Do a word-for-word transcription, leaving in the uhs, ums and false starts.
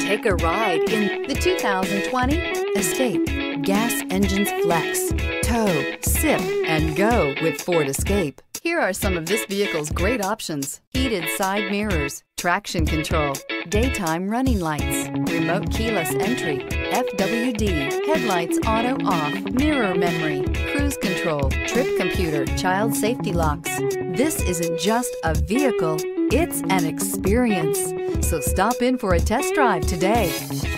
Take a ride in the two thousand twenty Escape. Gas engines flex, tow, sip, and go with Ford Escape. Here are some of this vehicle's great options: heated side mirrors, traction control, daytime running lights, remote keyless entry, F W D, headlights auto off, mirror memory, cruise control, trip computer, child safety locks. This isn't just a vehicle, it's an experience. So stop in for a test drive today.